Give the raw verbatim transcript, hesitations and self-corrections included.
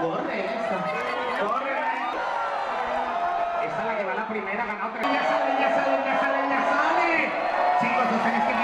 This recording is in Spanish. Corre esa. Corre esa. Esa es la que va la primera, ganó tres. Ya sale, ya sale, ya sale, ya sale. Chicos, ustedes que